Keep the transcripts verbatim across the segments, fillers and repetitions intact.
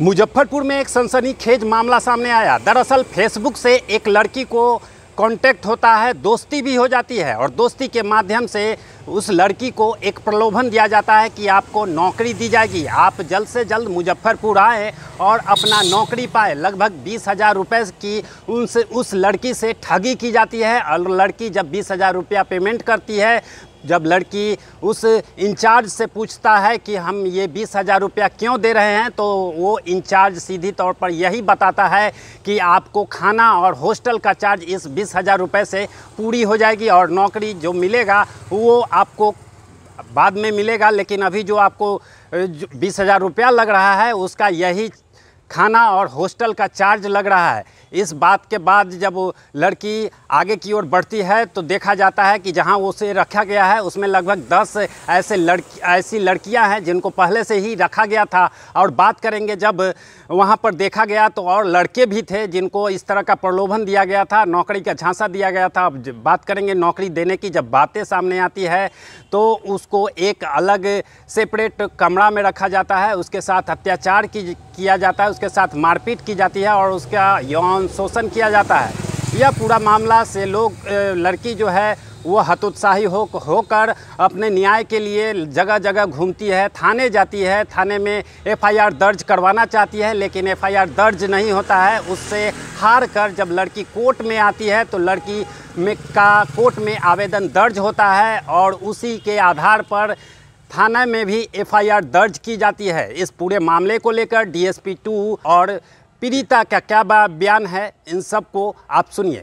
मुजफ्फरपुर में एक सनसनीखेज मामला सामने आया। दरअसल फेसबुक से एक लड़की को कांटेक्ट होता है, दोस्ती भी हो जाती है और दोस्ती के माध्यम से उस लड़की को एक प्रलोभन दिया जाता है कि आपको नौकरी दी जाएगी, आप जल्द से जल्द मुजफ्फरपुर आए और अपना नौकरी पाए। लगभग बीस हज़ार रुपये की उनसे उस लड़की से ठगी की जाती है और लड़की जब बीस हज़ार रुपया पेमेंट करती है, जब लड़की उस इंचार्ज से पूछता है कि हम ये बीस हज़ार रुपया क्यों दे रहे हैं, तो वो इंचार्ज सीधी तौर पर यही बताता है कि आपको खाना और हॉस्टल का चार्ज इस बीस हज़ार रुपये से पूरी हो जाएगी और नौकरी जो मिलेगा वो आपको बाद में मिलेगा, लेकिन अभी जो आपको बीस हज़ार रुपया लग रहा है उसका यही खाना और हॉस्टल का चार्ज लग रहा है। इस बात के बाद जब लड़की आगे की ओर बढ़ती है तो देखा जाता है कि जहां उसे रखा गया है उसमें लगभग दस ऐसे लड़की ऐसी लड़कियां हैं जिनको पहले से ही रखा गया था। और बात करेंगे, जब वहां पर देखा गया तो और लड़के भी थे जिनको इस तरह का प्रलोभन दिया गया था, नौकरी का झांसा दिया गया था। अब बात करेंगे नौकरी देने की। जब बातें सामने आती है तो उसको एक अलग सेपरेट कमरा में रखा जाता है, उसके साथ अत्याचार किया जाता है, के साथ मारपीट की जाती है और उसका यौन शोषण किया जाता है। यह पूरा मामला से लोग लड़की जो है वो हतोत्साही हो होकर अपने न्याय के लिए जगह जगह घूमती है, थाने जाती है, थाने में एफ आई आर दर्ज करवाना चाहती है, लेकिन एफ आई आर दर्ज नहीं होता है। उससे हार कर जब लड़की कोर्ट में आती है तो लड़की में का कोर्ट में आवेदन दर्ज होता है और उसी के आधार पर थाना में भी एफ आई आर दर्ज की जाती है। इस पूरे मामले को लेकर डी एस पी टू और पीड़िता का क्या बयान है, इन सब को आप सुनिए।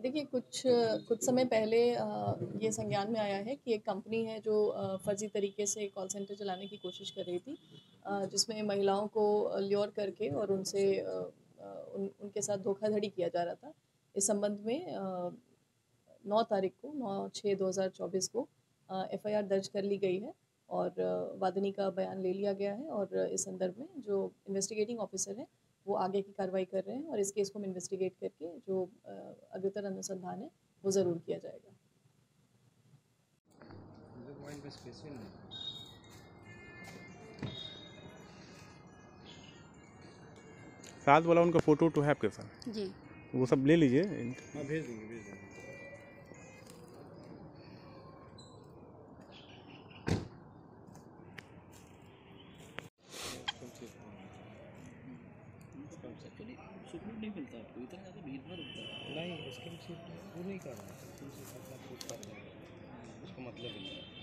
देखिए, कुछ कुछ समय पहले ये संज्ञान में आया है कि एक कंपनी है जो फर्जी तरीके से कॉल सेंटर चलाने की कोशिश कर रही थी, जिसमें महिलाओं को ल्योर करके और उनसे उन, उनके साथ धोखाधड़ी किया जा रहा था। इस संबंध में नौ तारीख को नौ छः दो हज़ार चौबीस को एफ आई आर दर्ज कर ली गई है और वादिनी का बयान ले लिया गया है। और इस संदर्भ में जो इन्वेस्टिगेटिंग ऑफिसर हैं वो आगे की कार्रवाई कर रहे हैं और इस केस को इन्वेस्टिगेट करके जो अग्रतर अनुसंधान है वो ज़रूर किया जाएगा। साथ वाला उनका फोटो टू हैव के साथ जी वो सब ले लीजिए, भेज देंगे। नहीं मिलता आपको इतना ज़्यादा भीड़ में रुकता है नहीं, उसके वो नहीं कर रहा है, उसका मतलब नहीं है।